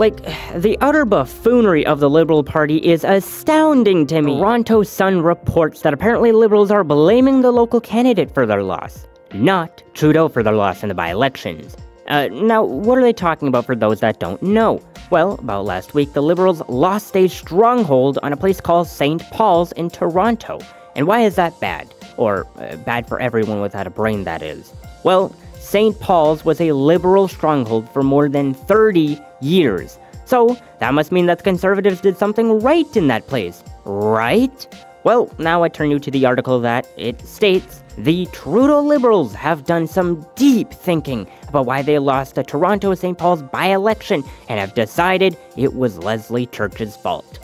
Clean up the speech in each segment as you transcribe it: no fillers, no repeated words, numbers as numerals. Like, the utter buffoonery of the Liberal Party is astounding to me. Toronto Sun reports that apparently Liberals are blaming the local candidate for their loss, not Trudeau for their loss in the by-elections. Now, what are they talking about for those that don't know? Well, about last week, the Liberals lost a stronghold on a place called St. Paul's in Toronto. And why is that bad? Or bad for everyone without a brain, that is. Well, St. Paul's was a Liberal stronghold for more than 30 years. So, that must mean that the Conservatives did something right in that place, right? Well, now I turn you to the article that it states, the Trudeau Liberals have done some deep thinking about why they lost the Toronto St. Paul's by-election and have decided it was Leslie Church's fault.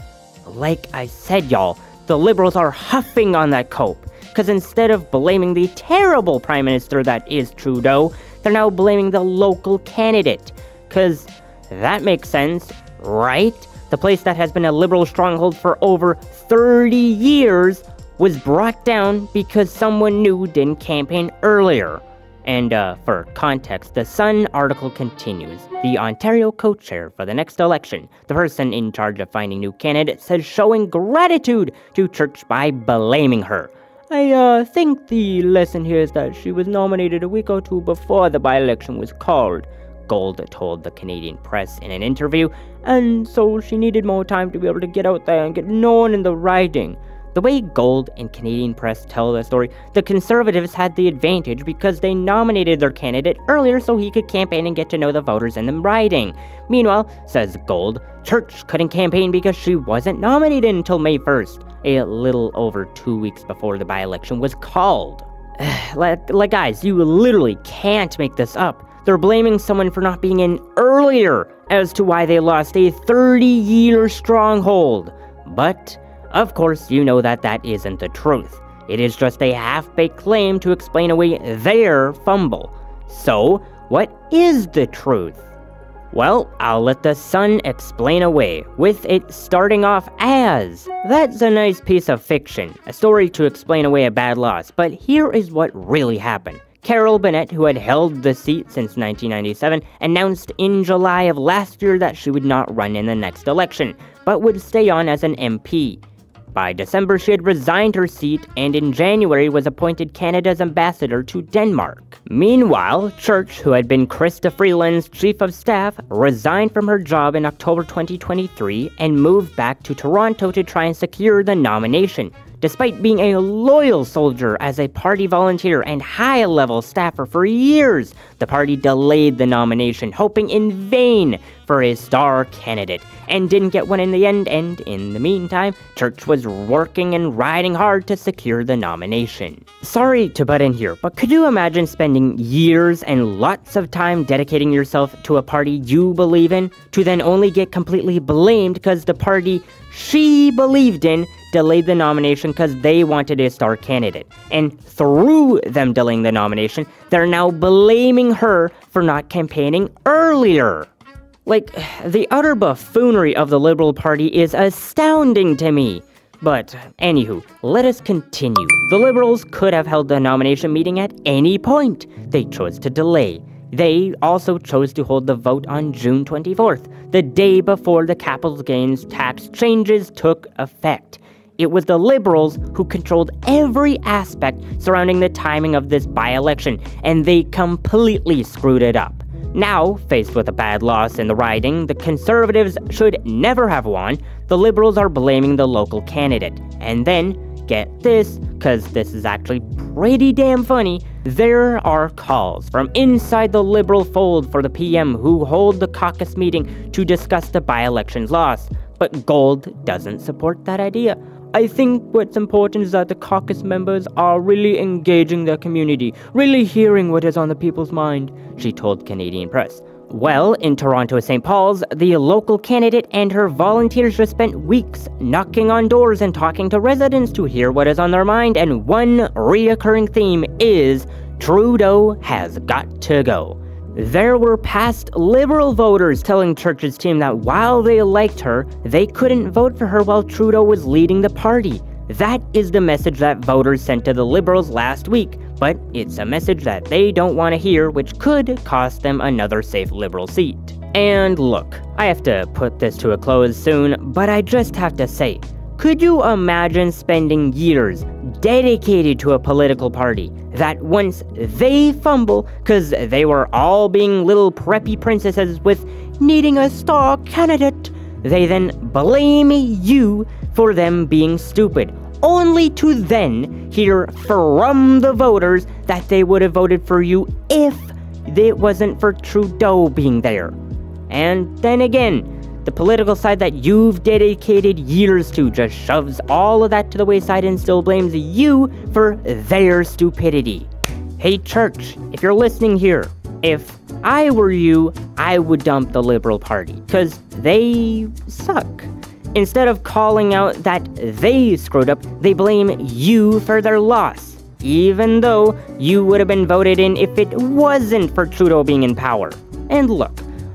Like I said, y'all, the Liberals are huffing on that cope, because instead of blaming the terrible Prime Minister that is Trudeau, they're now blaming the local candidate, because that makes sense, right? The place that has been a Liberal stronghold for over 30 years was brought down because someone new didn't campaign earlier. And for context, the Sun article continues. The Ontario co-chair for the next election, the person in charge of finding new candidates, says showing gratitude to Church by blaming her. I think the lesson here is that she was nominated a week or two before the by-election was called, Gold told the Canadian Press in an interview, and so she needed more time to be able to get out there and get known in the riding. The way Gold and Canadian Press tell the story, the Conservatives had the advantage because they nominated their candidate earlier so he could campaign and get to know the voters in the riding. Meanwhile, says Gold, Church couldn't campaign because she wasn't nominated until May 1st, a little over 2 weeks before the by-election was called. Like, guys, you literally can't make this up. They're blaming someone for not being in earlier as to why they lost a 30-year stronghold. But, of course, you know that that isn't the truth. It is just a half-baked claim to explain away their fumble. So, what is the truth? Well, I'll let the Sun explain away, with it starting off as, that's a nice piece of fiction, a story to explain away a bad loss, but here is what really happened. Carol Bennett, who had held the seat since 1997, announced in July of last year that she would not run in the next election, but would stay on as an MP. By December, she had resigned her seat and in January was appointed Canada's ambassador to Denmark. Meanwhile, Church, who had been Krista Freeland's chief of staff, resigned from her job in October 2023 and moved back to Toronto to try and secure the nomination. Despite being a loyal soldier as a party volunteer and high-level staffer for years, the party delayed the nomination, hoping in vain for a star candidate, and didn't get one in the end, and in the meantime, Church was working and riding hard to secure the nomination. Sorry to butt in here, but could you imagine spending years and lots of time dedicating yourself to a party you believe in, to then only get completely blamed because the party she believed in delayed the nomination because they wanted a star candidate, and through them delaying the nomination, they're now blaming her for not campaigning earlier. Like, the utter buffoonery of the Liberal Party is astounding to me. But, anywho, let us continue. The Liberals could have held the nomination meeting at any point. They chose to delay. They also chose to hold the vote on June 24th, the day before the capital gains tax changes took effect. It was the Liberals who controlled every aspect surrounding the timing of this by-election, and they completely screwed it up. Now, faced with a bad loss in the riding, the Conservatives should never have won. The Liberals are blaming the local candidate. And then, get this, because this is actually pretty damn funny, there are calls from inside the Liberal fold for the PM who hold the caucus meeting to discuss the by-election's loss, but Gold doesn't support that idea. I think what's important is that the caucus members are really engaging their community, really hearing what is on the people's mind, she told Canadian Press. Well, in Toronto St. Paul's, the local candidate and her volunteers just spent weeks knocking on doors and talking to residents to hear what is on their mind, and one reoccurring theme is, Trudeau has got to go. There were past Liberal voters telling Church's team that while they liked her, they couldn't vote for her while Trudeau was leading the party. That is the message that voters sent to the Liberals last week, but it's a message that they don't want to hear, which could cost them another safe Liberal seat. And look, I have to put this to a close soon, but I just have to say, could you imagine spending years dedicated to a political party that once they fumble because they were all being little preppy princesses with needing a star candidate, they then blame you for them being stupid, only to then hear from the voters that they would have voted for you if it wasn't for Trudeau being there. And then again, the political side that you've dedicated years to just shoves all of that to the wayside and still blames you for their stupidity. Hey church, if you're listening here, if I were you, I would dump the Liberal Party, 'cause they suck. Instead of calling out that they screwed up, they blame you for their loss, even though you would have been voted in if it wasn't for Trudeau being in power. And look,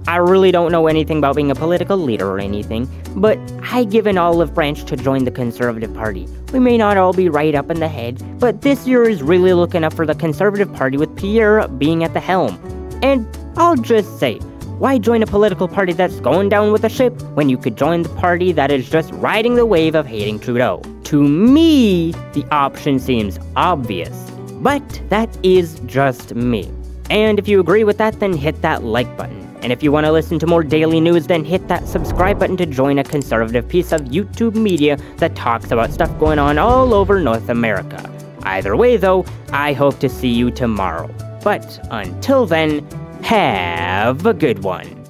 I really don't know anything about being a political leader or anything, but I give an olive branch to join the Conservative Party. We may not all be right up in the head, but this year is really looking up for the Conservative Party with Pierre being at the helm. And I'll just say, why join a political party that's going down with the ship when you could join the party that is just riding the wave of hating Trudeau? To me, the option seems obvious, but that is just me. And if you agree with that, then hit that like button. And if you want to listen to more daily news, then hit that subscribe button to join a conservative piece of YouTube media that talks about stuff going on all over North America. Either way though, I hope to see you tomorrow. But until then, have a good one.